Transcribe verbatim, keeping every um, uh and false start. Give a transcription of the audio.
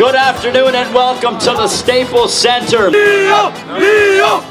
Good afternoon and welcome to the Staples Center. Kneel, kneel.